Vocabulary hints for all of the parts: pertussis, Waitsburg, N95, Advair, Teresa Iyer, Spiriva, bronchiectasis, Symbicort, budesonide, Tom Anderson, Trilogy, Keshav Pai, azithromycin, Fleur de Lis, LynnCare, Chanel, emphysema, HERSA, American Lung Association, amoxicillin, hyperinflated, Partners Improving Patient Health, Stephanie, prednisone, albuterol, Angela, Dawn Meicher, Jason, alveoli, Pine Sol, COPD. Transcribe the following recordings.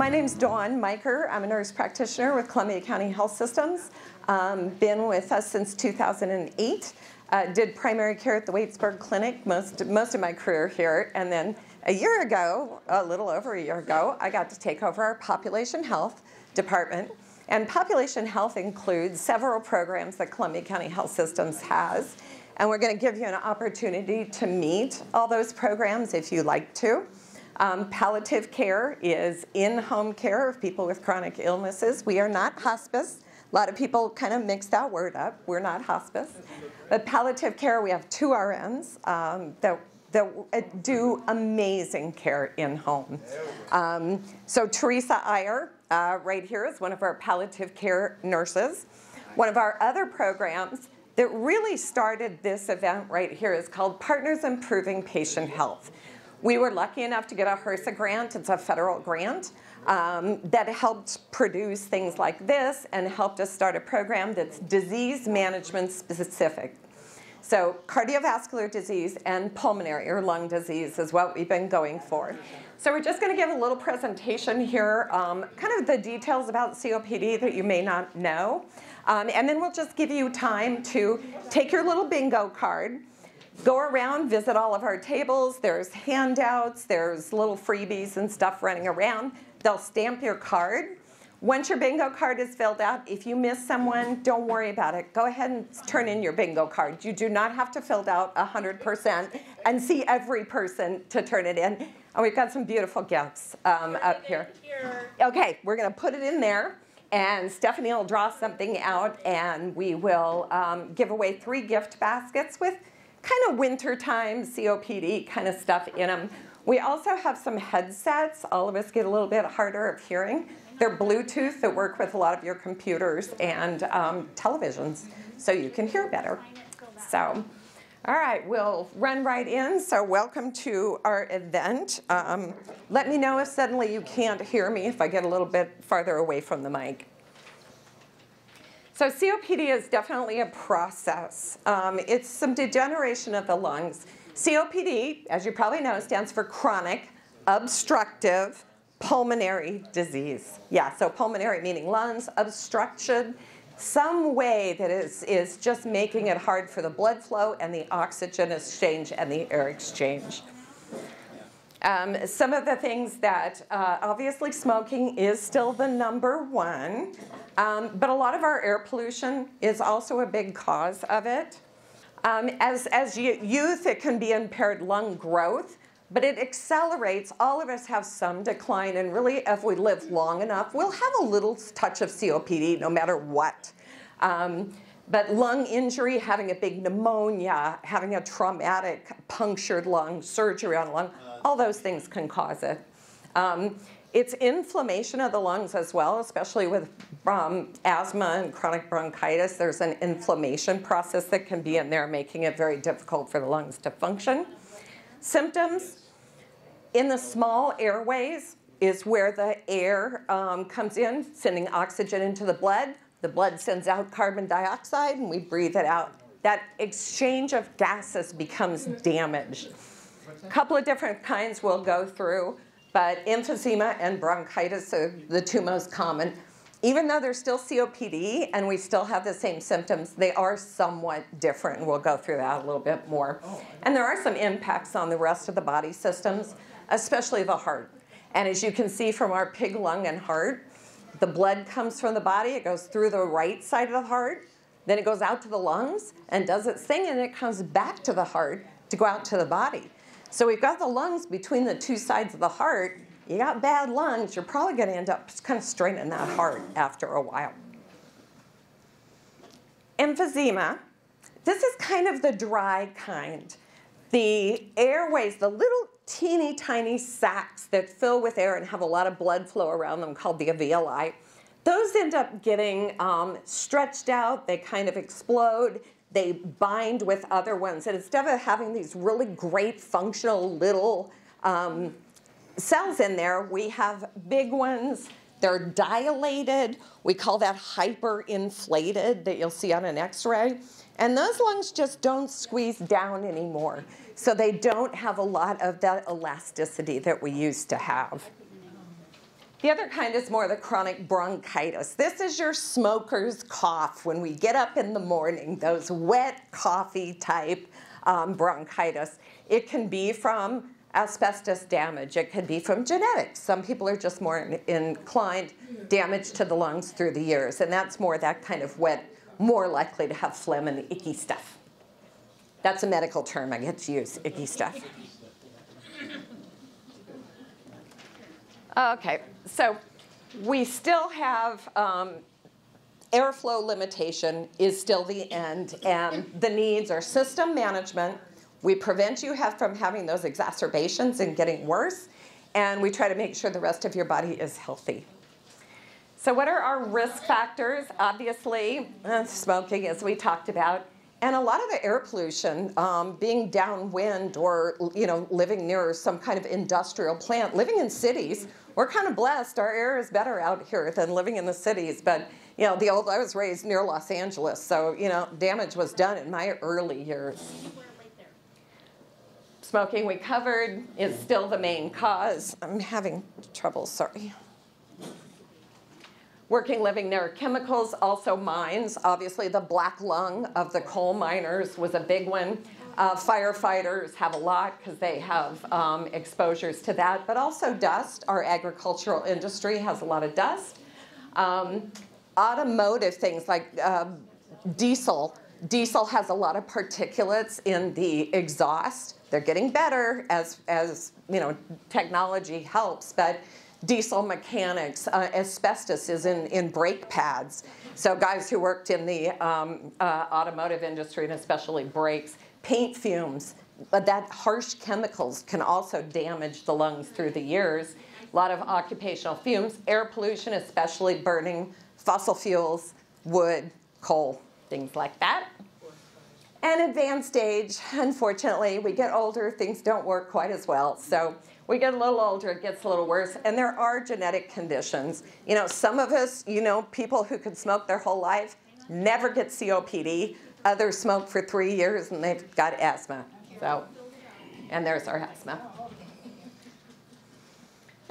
My name's Dawn Meicher. I'm a nurse practitioner with Columbia County Health Systems. Been with us since 2008. Did primary care at the Waitsburg Clinic most of my career here, and then a year ago, a little over a year ago, I got to take over our population health department. And population health includes several programs that Columbia County Health Systems has. And we're going to give you an opportunity to meet all those programs if you like to. Palliative care is in-home care of people with chronic illnesses. We are not hospice. A lot of people kind of mix that word up. We're not hospice. But palliative care, we have two RNs that do amazing care in-home. So Teresa Iyer, right here, is one of our palliative care nurses. One of our other programs that really started this event right here is called Partners Improving Patient Health. We were lucky enough to get a HERSA grant. It's a federal grant that helped produce things like this and helped us start a program that's disease management specific. So cardiovascular disease and pulmonary or lung disease is what we've been going for. So we're just going to give a little presentation here, kind of the details about COPD that you may not know. And then we'll just give you time to take your little bingo card, go around, visit all of our tables. There's handouts, there's little freebies and stuff running around. They'll stamp your card. Once your bingo card is filled out, if you miss someone, don't worry about it. Go ahead and turn in your bingo card. You do not have to fill out 100% and see every person to turn it in. And we've got some beautiful gifts up here. Okay, we're going to put it in there, and Stephanie will draw something out, and we will give away 3 gift baskets with kind of wintertime COPD kind of stuff in them. We also have some headsets. All of us get a little bit harder of hearing. They're Bluetooth that work with a lot of your computers and televisions, so you can hear better. So, all right, we'll run right in. So welcome to our event. Let me know if suddenly you can't hear me, if I get a little bit farther away from the mic. So COPD is definitely a process. It's some degeneration of the lungs. COPD, as you probably know, stands for chronic obstructive pulmonary disease. Yeah, so pulmonary meaning lungs, obstruction, some way that is just making it hard for the blood flow and the oxygen exchange and the air exchange. Some of the things that, obviously smoking is still the #1, but a lot of our air pollution is also a big cause of it. As youth, it can be impaired lung growth, but it accelerates. All of us have some decline, and really, if we live long enough, we'll have a little touch of COPD no matter what. But lung injury, having a big pneumonia, having a traumatic punctured lung, surgery on lung, all those things can cause it. It's inflammation of the lungs as well, especially with asthma and chronic bronchitis. There's an inflammation process that can be in there, making it very difficult for the lungs to function. Symptoms in the small airways is where the air comes in, sending oxygen into the blood. The blood sends out carbon dioxide, and we breathe it out. That exchange of gases becomes damaged. A couple of different kinds we'll go through, but emphysema and bronchitis are the 2 most common. Even though they're still COPD and we still have the same symptoms, they are somewhat different, and we'll go through that a little bit more. And there are some impacts on the rest of the body systems, especially the heart. And as you can see from our pig lung and heart, the blood comes from the body, it goes through the right side of the heart, then it goes out to the lungs and does its thing, and it comes back to the heart to go out to the body. So we've got the lungs between the 2 sides of the heart. You got bad lungs, you're probably going to end up kind of straining that heart after a while. Emphysema, this is kind of the dry kind. The airways, the little teeny tiny sacs that fill with air and have a lot of blood flow around them called the alveoli, those end up getting stretched out, they kind of explode, they bind with other ones. And instead of having these really great functional little cells in there, we have big ones. They're dilated. We call that hyperinflated, that you'll see on an X-ray. And those lungs just don't squeeze down anymore. So they don't have a lot of that elasticity that we used to have. The other kind is more the chronic bronchitis. This is your smoker's cough when we get up in the morning, those wet coffee type bronchitis. It can be from asbestos damage. It could be from genetics. Some people are just more inclined damage to the lungs through the years, and that's more that kind of wet, more likely to have phlegm and icky stuff. That's a medical term I get to use, icky stuff. Okay, so we still have airflow limitation is still the end, and the needs are system management. We prevent you from having those exacerbations and getting worse, and we try to make sure the rest of your body is healthy. So what are our risk factors? Obviously, smoking, as we talked about, and a lot of the air pollution, being downwind or living near some kind of industrial plant. Living in cities, we're kind of blessed. Our air is better out here than living in the cities, but I was raised near Los Angeles, so damage was done in my early years. Smoking, we covered, is still the main cause. I'm having trouble, sorry. Working, living near chemicals, also mines. Obviously, the black lung of the coal miners was a big one. Firefighters have a lot because they have exposures to that, but also dust. Our agricultural industry has a lot of dust. Automotive things like diesel. Diesel has a lot of particulates in the exhaust. They're getting better as technology helps, but diesel mechanics, asbestos is in brake pads. So guys who worked in the automotive industry, and especially brakes, paint fumes, that harsh chemicals can also damage the lungs through the years. A lot of occupational fumes, air pollution, especially burning fossil fuels, wood, coal, things like that. And advanced age, unfortunately, we get older, things don't work quite as well. So we get a little older, it gets a little worse, and there are genetic conditions. Some of us, people who could smoke their whole life never get COPD. Others smoke for 3 years and they've got asthma. So, and there's our asthma. All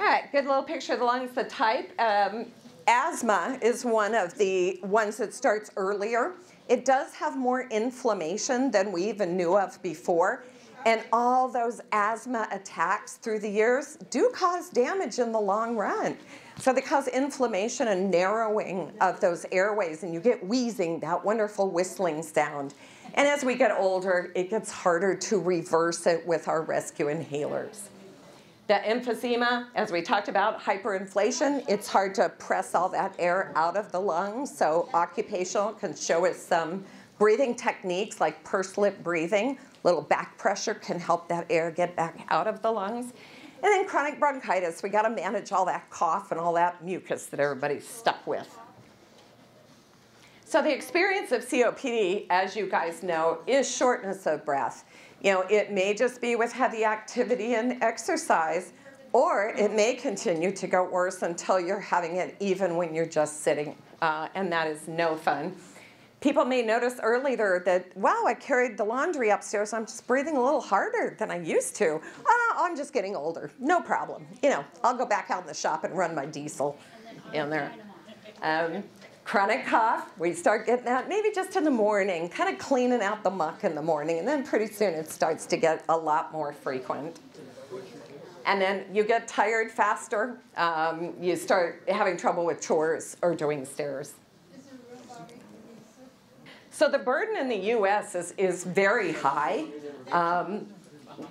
right, good little picture of the lungs, the type. Asthma is one of the ones that starts earlier. It does have more inflammation than we even knew of before. And all those asthma attacks through the years do cause damage in the long run. So they cause inflammation and narrowing of those airways, and you get wheezing, that wonderful whistling sound. And as we get older, it gets harder to reverse it with our rescue inhalers. The emphysema, as we talked about, hyperinflation, it's hard to press all that air out of the lungs, so occupational can show us some breathing techniques like pursed lip breathing. Little back pressure can help that air get back out of the lungs. And then chronic bronchitis, we got to manage all that cough and all that mucus that everybody's stuck with. So the experience of COPD, as you guys know, is shortness of breath. It may just be with heavy activity and exercise, or it may continue to go worse until you're having it even when you're just sitting, and that is no fun. People may notice earlier that, wow, I carried the laundry upstairs. I'm just breathing a little harder than I used to. Oh, I'm just getting older. No problem. I'll go back out in the shop and run my diesel in there. Chronic cough, we start getting that maybe just in the morning, kind of cleaning out the muck in the morning. And then pretty soon it starts to get a lot more frequent. And then you get tired faster. You start having trouble with chores or doing stairs. So the burden in the U.S. is very high.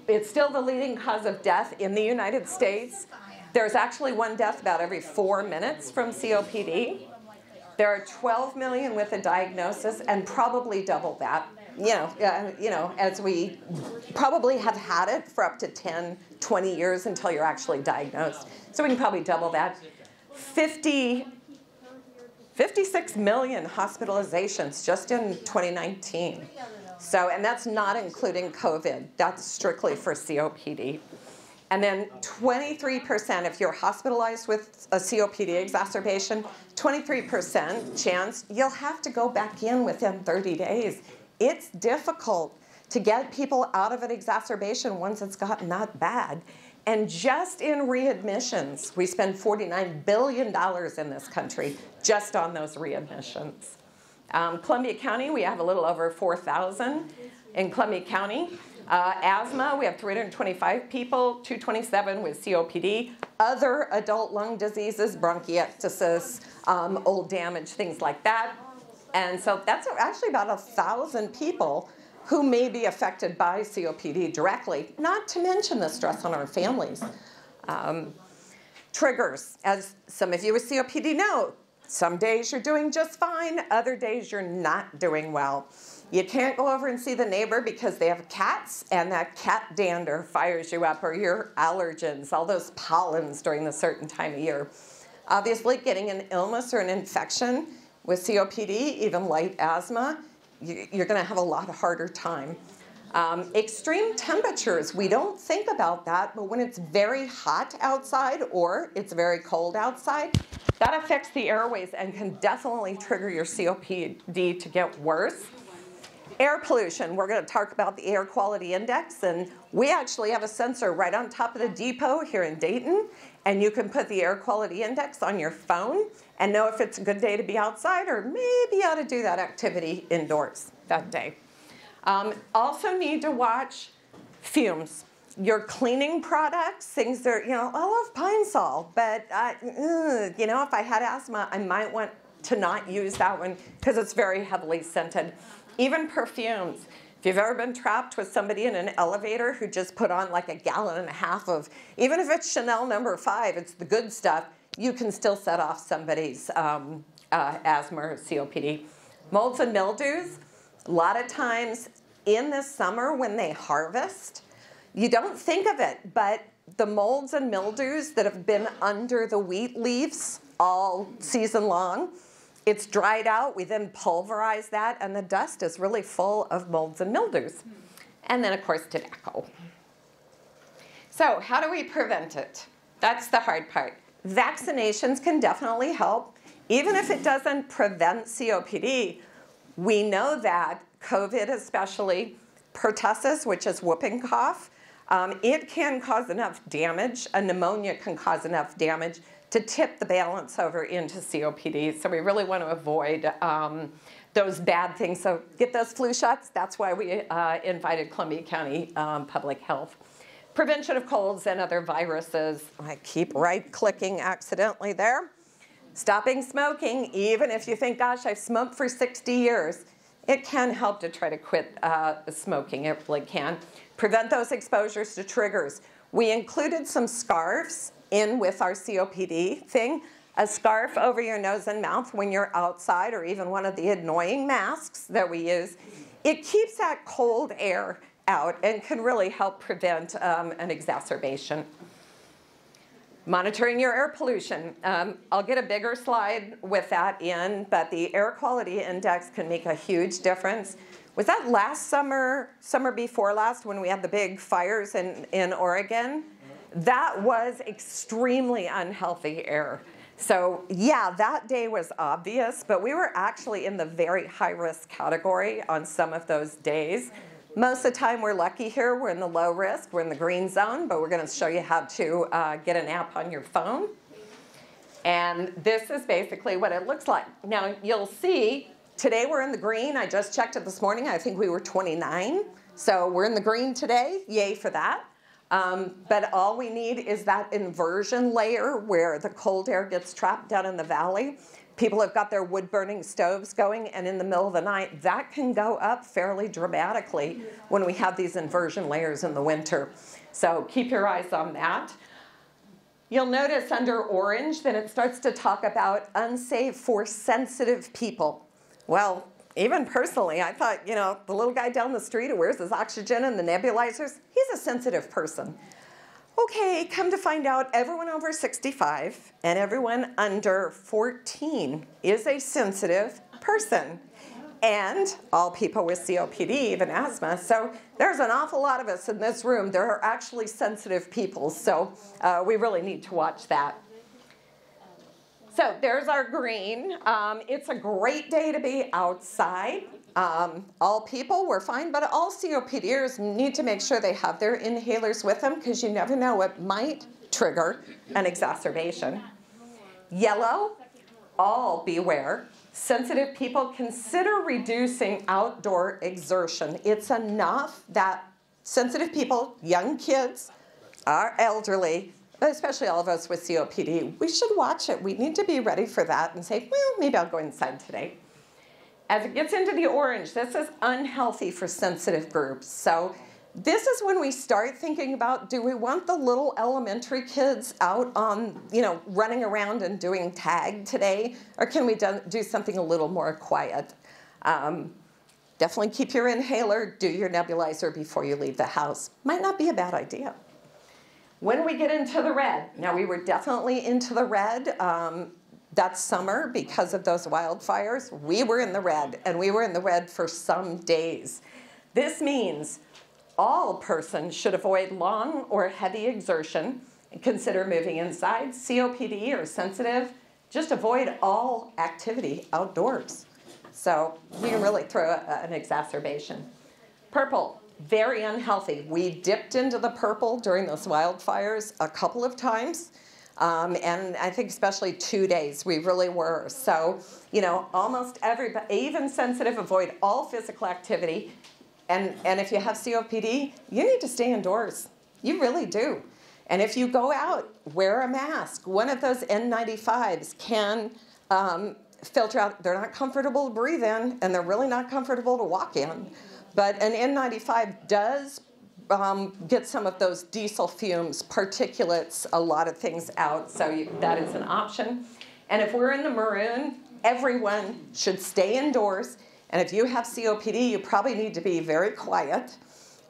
It's still the leading cause of death in the United States. There's actually one death about every 4 minutes from COPD. There are 12 million with a diagnosis, and probably double that. As we probably have had it for up to 10, 20 years until you're actually diagnosed. So we can probably double that. 56 million hospitalizations just in 2019. So, and that's not including COVID. That's strictly for COPD. And then 23%, if you're hospitalized with a COPD exacerbation, 23% chance you'll have to go back in within 30 days. It's difficult to get people out of an exacerbation once it's gotten that bad. And just in readmissions, we spend $49 billion in this country just on those readmissions. Columbia County, we have a little over 4,000 in Columbia County. Asthma, we have 325 people, 227 with COPD. Other adult lung diseases, bronchiectasis, old damage, things like that. And so that's actually about 1,000 people who may be affected by COPD directly, not to mention the stress on our families. Triggers, as some of you with COPD know, some days you're doing just fine, other days you're not doing well. You can't go over and see the neighbor because they have cats, and that cat dander fires you up, or your allergens, all those pollens during a certain time of year. Obviously, getting an illness or an infection with COPD, even light asthma, you're going to have a lot harder time. Extreme temperatures, we don't think about that, but when it's very hot outside or it's very cold outside, that affects the airways and can definitely trigger your COPD to get worse. Air pollution, we're going to talk about the air quality index, and we actually have a sensor right on top of the depot here in Dayton, and you can put the air quality index on your phone and know if it's a good day to be outside or maybe you ought to do that activity indoors that day. Also need to watch fumes. Your cleaning products, things that, you know, I love Pine Sol, but, you know, if I had asthma, I might want to not use that one because it's very heavily scented. Even perfumes. If you've ever been trapped with somebody in an elevator who just put on like 1.5 gallons of, even if it's Chanel No. 5, it's the good stuff, you can still set off somebody's asthma or COPD. Molds and mildews, a lot of times in the summer when they harvest, you don't think of it, but the molds and mildews that have been under the wheat leaves all season long, it's dried out, we then pulverize that, and the dust is really full of molds and mildews. And then, of course, tobacco. So how do we prevent it? That's the hard part. Vaccinations can definitely help. Even if it doesn't prevent COPD, we know that COVID especially, pertussis, which is whooping cough, it can cause enough damage, a pneumonia can cause enough damage to tip the balance over into COPD. So we really want to avoid those bad things. So get those flu shots. That's why we invited Columbia County Public Health. Prevention of colds and other viruses. I keep right-clicking accidentally there. Stopping smoking, even if you think, gosh, I've smoked for 60 years, it can help to try to quit smoking. It really can. Prevent those exposures to triggers. We included some scarves in with our COPD thing, a scarf over your nose and mouth when you're outside, or even one of the annoying masks that we use. It keeps that cold air out and can really help prevent an exacerbation. Monitoring your air pollution. I'll get a bigger slide with that in, but the air quality index can make a huge difference. Was that last summer, summer before last, when we had the big fires in Oregon? That was extremely unhealthy air. So yeah, that day was obvious, but we were actually in the very high risk category on some of those days. Most of the time we're lucky here, we're in the low risk, we're in the green zone, but we're going to show you how to get an app on your phone. And this is basically what it looks like. Now you'll see, today we're in the green. I just checked it this morning, I think we were 29. So we're in the green today, yay for that. But all we need is that inversion layer where the cold air gets trapped down in the valley. People have got their wood-burning stoves going, and in the middle of the night, that can go up fairly dramatically when we have these inversion layers in the winter. So keep your eyes on that. You'll notice under orange, then it starts to talk about unsafe for sensitive people. Well, even personally, I thought, you know, the little guy down the street who wears his oxygen and the nebulizers, he's a sensitive person. Okay, come to find out, everyone over 65 and everyone under 14 is a sensitive person. And all people with COPD, even asthma. So there's an awful lot of us in this room that are actually sensitive people. So we really need to watch that. So there's our green. It's a great day to be outside. All people were fine, but all COPDers need to make sure they have their inhalers with them because you never know what might trigger an exacerbation. Yellow, all beware. Sensitive people, consider reducing outdoor exertion. It's enough that sensitive people, young kids, our elderly, especially all of us with COPD, we should watch it. We need to be ready for that and say, well, maybe I'll go inside today. As it gets into the orange, this is unhealthy for sensitive groups. So this is when we start thinking about, do we want the little elementary kids out on, running around and doing tag today? Or can we do something a little more quiet? Definitely keep your inhaler, do your nebulizer before you leave the house. Might not be a bad idea. When we get into the red, now we were definitely into the red. That summer, because of those wildfires, we were in the red, and we were in the red for some days. This means all persons should avoid long or heavy exertion and consider moving inside. COPD or sensitive, just avoid all activity outdoors. So you can really throw an exacerbation. Purple, very unhealthy. We dipped into the purple during those wildfires a couple of times. And I think especially 2 days, we really were. So, almost everybody, even sensitive, avoid all physical activity. And if you have COPD, you need to stay indoors. You really do. And if you go out, wear a mask. One of those N95s can filter out. They're not comfortable to breathe in, and they're really not comfortable to walk in. But an N95 does get some of those diesel fumes, particulates, a lot of things out, so that is an option. And if we're in the maroon, everyone should stay indoors. And if you have COPD, you probably need to be very quiet,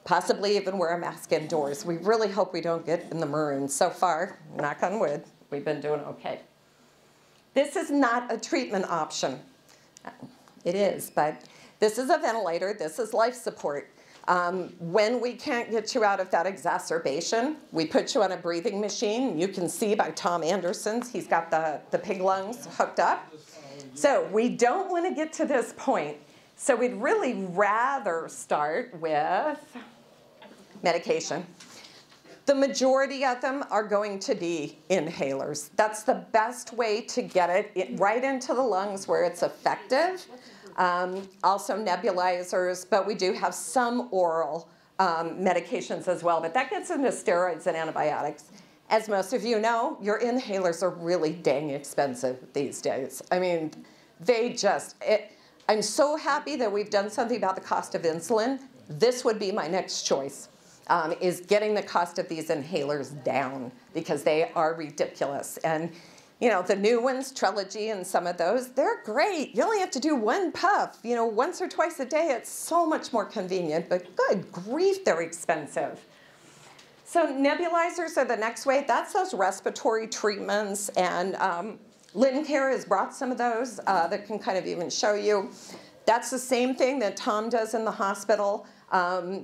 possibly even wear a mask indoors. We really hope we don't get in the maroon. So far, knock on wood, we've been doing okay. This is not a treatment option. It is, but this is a ventilator. This is life support. When we can't get you out of that exacerbation, we put you on a breathing machine. You can see by Tom Anderson's, he's got the pig lungs hooked up. So we don't want to get to this point. So we'd really rather start with medication. The majority of them are going to be inhalers. That's the best way to get it right into the lungs where it's effective. Also nebulizers, but we do have some oral medications as well, but that gets into steroids and antibiotics. As most of you know, your inhalers are really dang expensive these days. I mean, they just, I'm so happy that we've done something about the cost of insulin. This would be my next choice, is getting the cost of these inhalers down because they are ridiculous. And the new ones, Trilogy and some of those, they're great. You only have to do one puff, once or twice a day. It's so much more convenient, but good grief, they're expensive. So nebulizers are the next way. That's those respiratory treatments, and LynnCare has brought some of those that can kind of even show you. That's the same thing that Tom does in the hospital.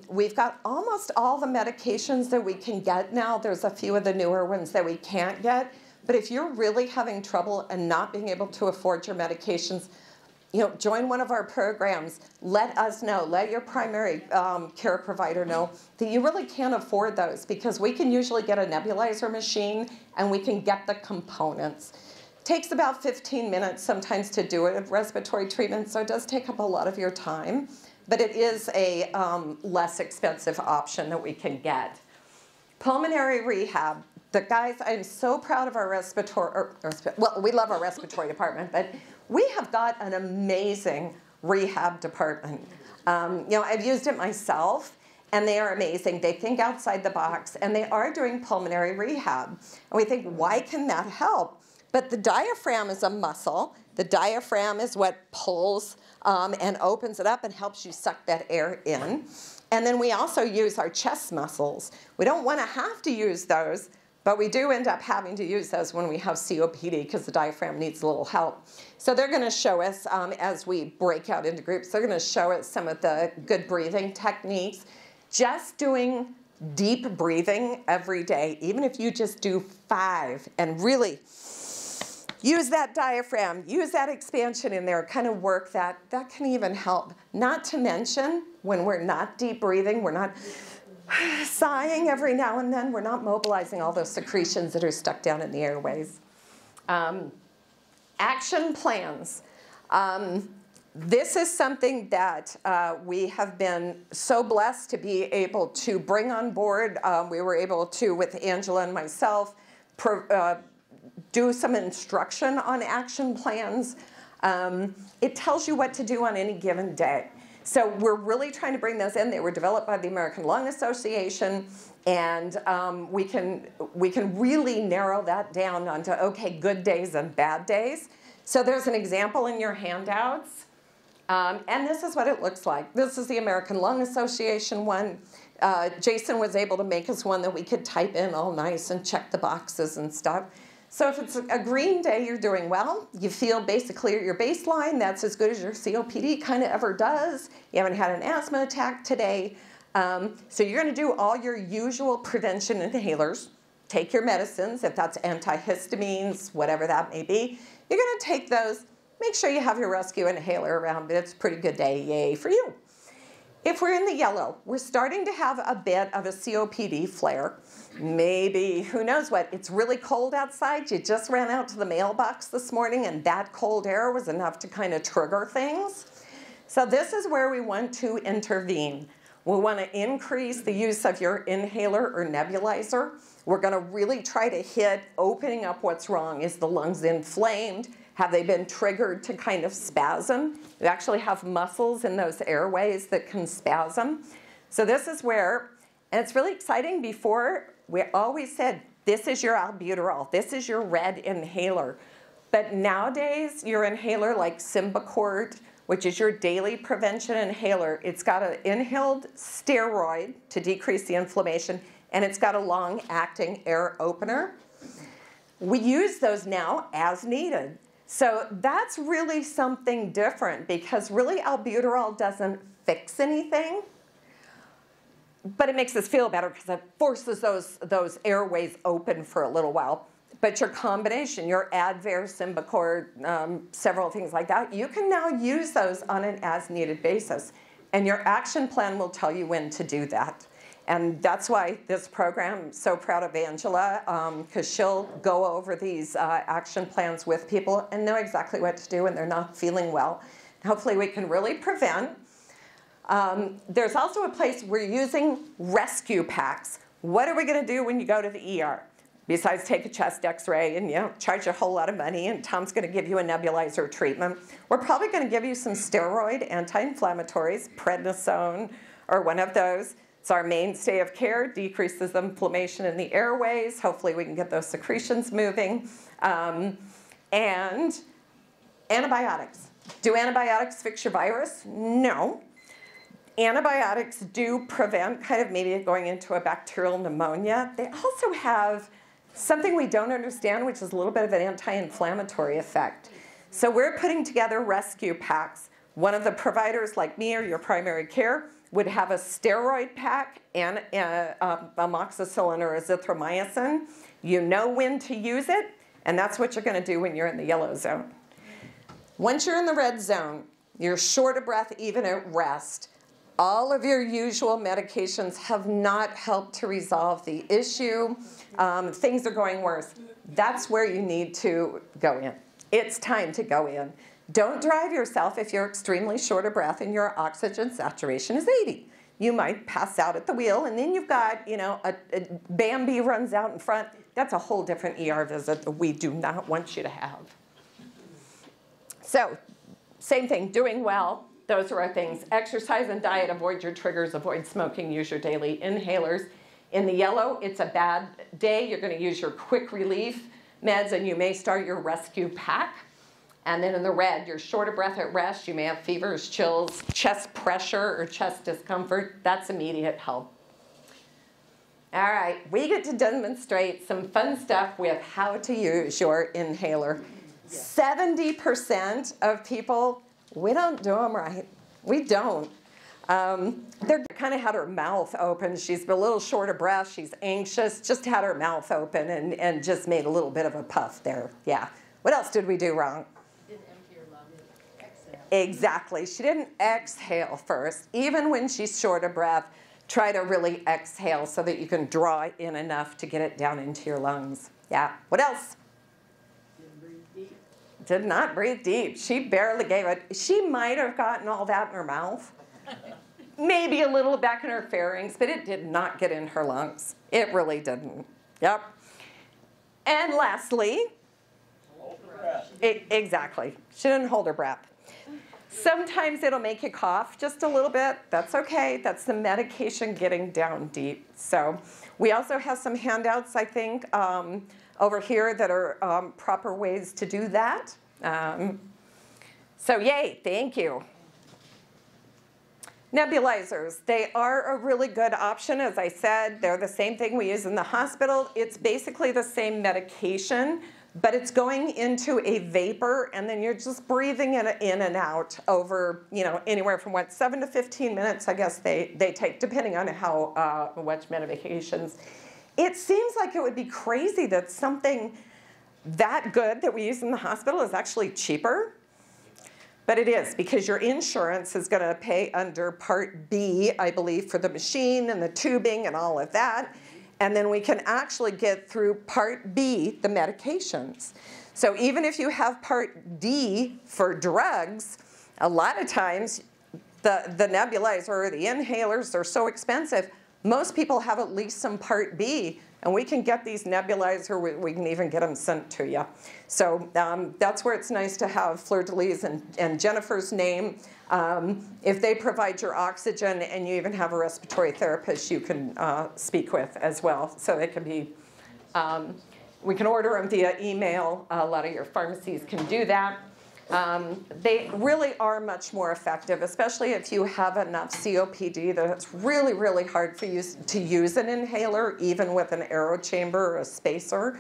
We've got almost all the medications that we can get now. There's a few of the newer ones that we can't get. But if you're really having trouble and not being able to afford your medications, join one of our programs. Let us know. Let your primary care provider know that you really can't afford those, because we can usually get a nebulizer machine and we can get the components. It takes about 15 minutes sometimes to do a respiratory treatment, so it does take up a lot of your time. But it is a less expensive option that we can get. Pulmonary rehab. The guys, I'm so proud of our respiratory, well, we love our respiratory department, but we have got an amazing rehab department. I've used it myself, and they are amazing. They think outside the box, and they are doing pulmonary rehab. And we think, why can that help? But the diaphragm is a muscle. The diaphragm is what pulls and opens it up and helps you suck that air in. And then we also use our chest muscles. We don't want to have to use those, but we do end up having to use those when we have COPD because the diaphragm needs a little help. So they're going to show us, as we break out into groups, they're going to show us some of the good breathing techniques. Just doing deep breathing every day, even if you just do 5 and really use that diaphragm, use that expansion in there, kind of work that. That can even help. Not to mention, when we're not deep breathing, we're not sighing every now and then, we're not mobilizing all those secretions that are stuck down in the airways. Action plans. This is something that we have been so blessed to be able to bring on board. We were able to, with Angela and myself, do some instruction on action plans. It tells you what to do on any given day. So we're really trying to bring those in. They were developed by the American Lung Association, and we can really narrow that down onto, okay, good days and bad days. So there's an example in your handouts. And this is what it looks like. This is the American Lung Association one. Jason was able to make us one that we could type in all nice and check the boxes and stuff. So if it's a green day, you're doing well. You feel basically at your baseline. That's as good as your COPD kind of ever does. You haven't had an asthma attack today. So you're going to do all your usual prevention inhalers. Take your medicines, if that's antihistamines, whatever that may be. You're going to take those. Make sure you have your rescue inhaler around. It's a pretty good day. Yay for you. If we're in the yellow, we're starting to have a bit of a COPD flare. Maybe, who knows what, it's really cold outside. You just ran out to the mailbox this morning, and that cold air was enough to kind of trigger things. So this is where we want to intervene. We want to increase the use of your inhaler or nebulizer. We're going to really try to hit opening up what's wrong. Is the lungs inflamed? Have they been triggered to kind of spasm? You actually have muscles in those airways that can spasm. So this is where, and it's really exciting, before we always said, this is your albuterol, this is your red inhaler. But nowadays, your inhaler like Symbicort, which is your daily prevention inhaler, it's got an inhaled steroid to decrease the inflammation, and it's got a long-acting air opener. We use those now as needed. So that's really something different, because really albuterol doesn't fix anything, but it makes us feel better because it forces those airways open for a little while. But your combination, your Advair, Symbicort, several things like that, you can now use those on an as-needed basis. And your action plan will tell you when to do that. And that's why this program, so proud of Angela, because she'll go over these action plans with people and know exactly what to do when they're not feeling well. Hopefully we can really prevent. There's also a place we're using rescue packs. What are we going to do when you go to the ER? Besides take a chest x-ray and, you know, charge a whole lot of money, and Tom's going to give you a nebulizer treatment. We're probably going to give you some steroid anti-inflammatories, prednisone or one of those. It's our mainstay of care, decreases the inflammation in the airways. Hopefully we can get those secretions moving. And antibiotics. Do antibiotics fix your virus? No. Antibiotics do prevent kind of maybe going into a bacterial pneumonia. They also have something we don't understand, which is a little bit of an anti-inflammatory effect. So we're putting together rescue packs. One of the providers, like me or your primary care, would have a steroid pack and amoxicillin or azithromycin. You know when to use it, and that's what you're going to do when you're in the yellow zone. Once you're in the red zone, you're short of breath even at rest. All of your usual medications have not helped to resolve the issue. Things are going worse. That's where you need to go in. It's time to go in. Don't drive yourself if you're extremely short of breath and your oxygen saturation is 80. You might pass out at the wheel, and then you've got, you know, a Bambi runs out in front. That's a whole different ER visit that we do not want you to have. So, same thing, doing well. Those are our things. Exercise and diet, avoid your triggers, avoid smoking, use your daily inhalers. In the yellow, it's a bad day. You're going to use your quick relief meds, and you may start your rescue pack. And then in the red, you're short of breath at rest. You may have fevers, chills, chest pressure, or chest discomfort. That's immediate help. All right, we get to demonstrate some fun stuff with how to use your inhaler. 70% of people, we don't do them right. We don't. They're kind of had her mouth open. She's been a little short of breath. She's anxious. Just had her mouth open and just made a little bit of a puff there. Yeah, What else did we do wrong? Didn't empty her lung and exhale. Exactly. She didn't exhale first. Even when she's short of breath, try to really exhale so that you can draw in enough to get it down into your lungs. Yeah. What else? Didn't breathe deep. Did not breathe deep. She barely gave it. She might have gotten all that in her mouth. Maybe a little back in her pharynx, but it did not get in her lungs. It really didn't. Yep. And lastly, hold her breath. Exactly. She didn't hold her breath. Sometimes it'll make you cough just a little bit. That's okay. That's the medication getting down deep. So we also have some handouts, I think, over here that are proper ways to do that. So yay, thank you. Nebulizers, they are a really good option. As I said, they're the same thing we use in the hospital. It's basically the same medication, but it's going into a vapor, and then you're just breathing it in and out over, you know, anywhere from what, 7 to 15 minutes, I guess they take, depending on how much medications. It seems like it would be crazy that something that good that we use in the hospital is actually cheaper. But it is, because your insurance is going to pay under Part B, I believe, for the machine and the tubing and all of that. And then we can actually get through Part B, the medications. So even if you have Part D for drugs, a lot of times the nebulizer or the inhalers are so expensive, most people have at least some Part B. And we can get these nebulizers, we can even get them sent to you. So that's where it's nice to have Fleur de Lis and Jennifer's name. If they provide your oxygen and you even have a respiratory therapist you can speak with as well. So they can be, we can order them via email. A lot of your pharmacies can do that. They really are much more effective, especially if you have enough COPD that it's really, really hard for you to use an inhaler, even with an aero chamber or a spacer.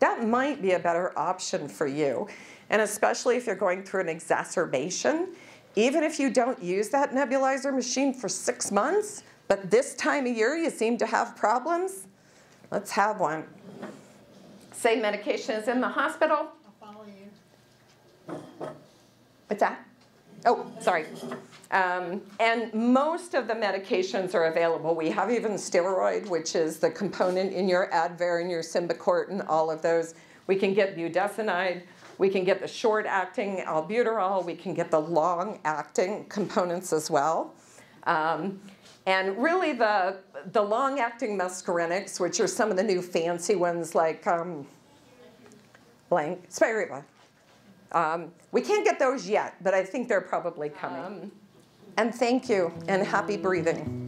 That might be a better option for you. And especially if you're going through an exacerbation, even if you don't use that nebulizer machine for 6 months, but this time of year you seem to have problems, let's have one. Same medication is in the hospital. What's that? Oh, sorry. And most of the medications are available. We have even steroid, which is the component in your Advair and your Symbicort and all of those. We can get budesonide. We can get the short-acting albuterol. We can get the long-acting components as well. And really the long-acting muscarinics, which are some of the new fancy ones like blank, Spiriva. We can't get those yet, but I think they're probably coming. And thank you, and happy breathing.